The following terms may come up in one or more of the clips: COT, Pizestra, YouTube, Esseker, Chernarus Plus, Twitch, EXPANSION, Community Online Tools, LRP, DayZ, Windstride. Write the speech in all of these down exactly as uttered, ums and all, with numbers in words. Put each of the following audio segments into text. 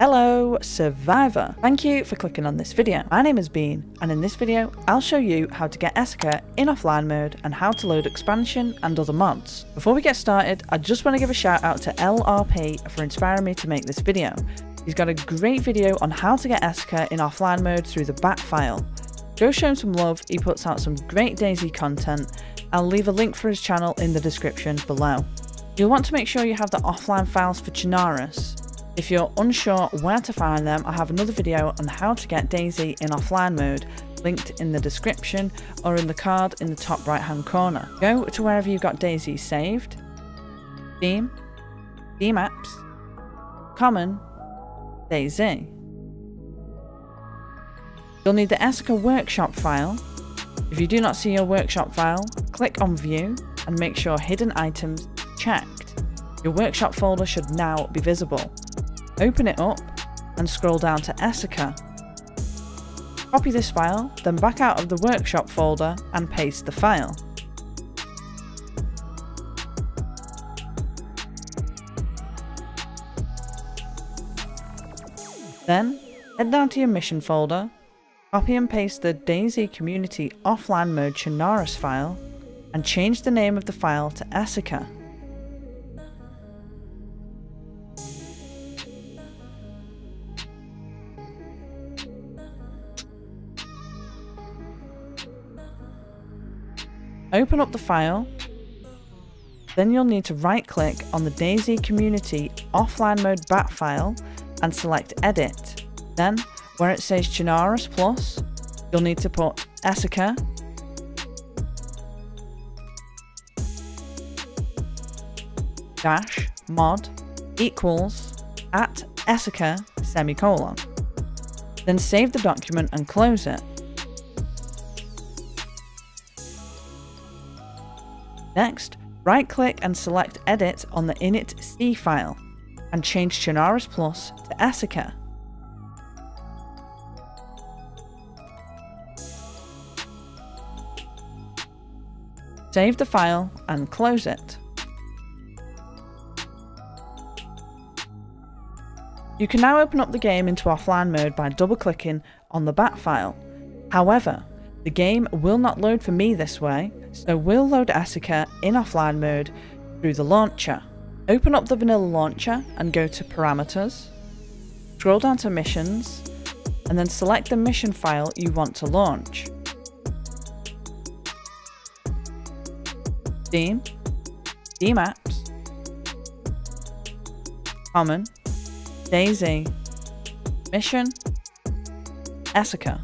Hello Survivor, thank you for clicking on this video. My name is Bean and in this video I'll show you how to get Esseker in offline mode and how to load expansion and other mods. Before we get started, I just want to give a shout out to L R P for inspiring me to make this video. He's got a great video on how to get Esseker in offline mode through the bat file. Go show him some love, he puts out some great DayZ content. I'll leave a link for his channel in the description below. You'll want to make sure you have the offline files for Chernarus. If you're unsure where to find them, I have another video on how to get DayZ in offline mode, linked in the description or in the card in the top right hand corner. Go to wherever you've got DayZ saved, theme, theme apps, common, DayZ. You'll need the Esseker workshop file. If you do not see your workshop file, click on view and make sure hidden items are checked. Your workshop folder should now be visible. Open it up and scroll down to Esseker. Copy this file, then back out of the workshop folder and paste the file. Then head down to your mission folder, copy and paste the DayZ Community Offline Mode Chernarus file and change the name of the file to Esseker. Open up the file, then you'll need to right click on the DayZ Community Offline Mode bat file and select edit. Then where it says Chernarus Plus, you'll need to put Esseker, dash mod equals at Esseker semicolon. Then save the document and close it. Next, right click and select edit on the init C file and change Chernarus Plus to Esseker. Save the file and close it. You can now open up the game into offline mode by double clicking on the bat file. However, the game will not load for me this way, so we'll load Esseker in offline mode through the launcher. Open up the vanilla launcher and go to parameters, scroll down to missions, and then select the mission file you want to launch. Theme, theme apps, common, DayZ, mission, Esseker.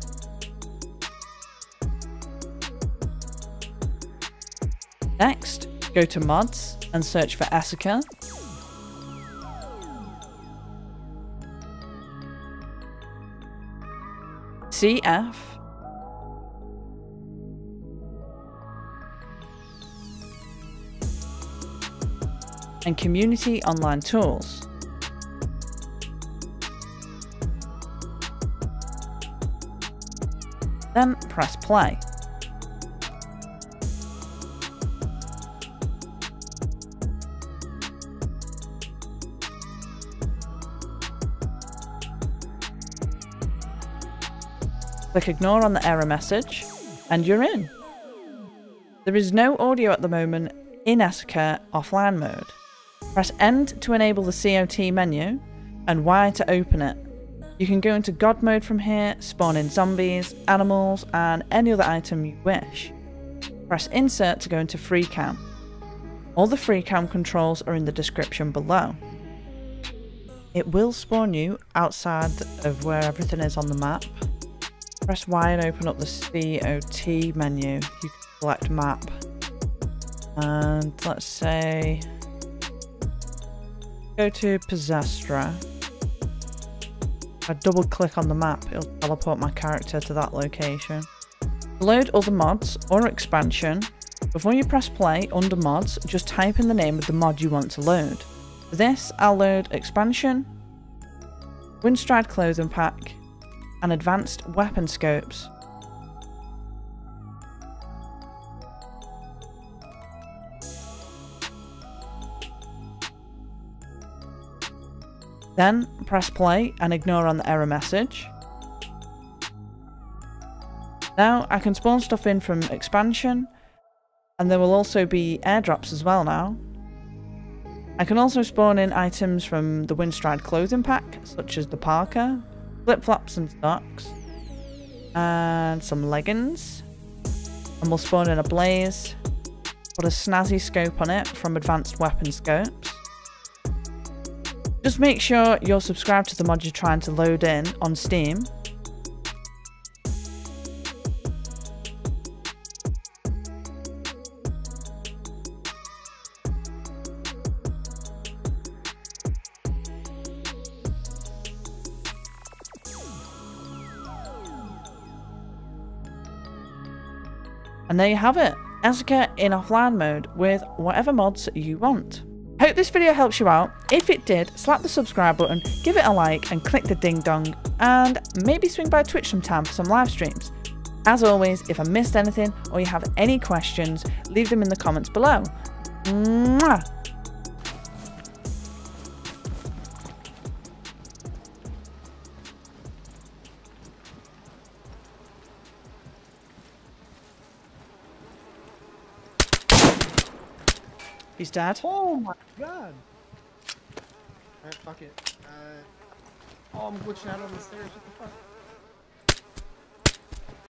Next, go to mods and search for Esseker. C F. And Community Online Tools. Then press play. Click ignore on the error message and you're in. There is no audio at the moment in Esseker offline mode. Press end to enable the C O T menu and Y to open it. You can go into God mode from here, spawn in zombies, animals and any other item you wish. Press insert to go into free cam. All the free cam controls are in the description below. It will spawn you outside of where everything is on the map. Press Y and open up the C O T menu. You can select map. And let's say, go to Pizestra. If I double click on the map, it'll teleport my character to that location. Load other mods or expansion. Before you press play under mods, just type in the name of the mod you want to load. For this, I'll load expansion, Windstride clothing pack, and advanced weapon scopes. Then press play and ignore on the error message. Now I can spawn stuff in from expansion, and there will also be airdrops as well now. I can also spawn in items from the Windstride clothing pack, such as the parka, flip-flops and socks, and some leggings. And we'll spawn in a blaze, put a snazzy scope on it from advanced weapon scopes. Just make sure you're subscribed to the mod you're trying to load in on Steam. And there you have it, Esseker in offline mode with whatever mods you want. Hope this video helps you out. If it did, slap the subscribe button, give it a like and click the ding dong, and maybe swing by Twitch sometime for some live streams. As always, if I missed anything or you have any questions, leave them in the comments below. Mwah! He's dead. Oh my god! Alright, fuck it. Uh, oh, I'm glitching out on the stairs. What the fuck?